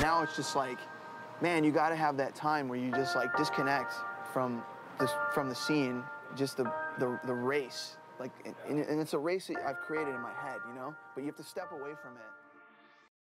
Now it's just like, man, you gotta have that time where you just like disconnect from the scene, just the race. Like, and it's a race that I've created in my head, you know? But you have to step away from it.